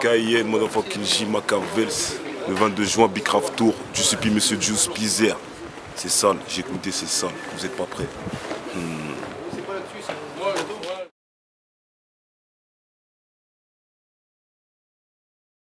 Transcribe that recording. Kaye, motherfucker Kinsh Makavels. Le 22 juin, Bikrav Tour, Juicy P, monsieur Juicy P. C'est sale, j'ai écouté, c'est sale. Vous n'êtes pas prêts.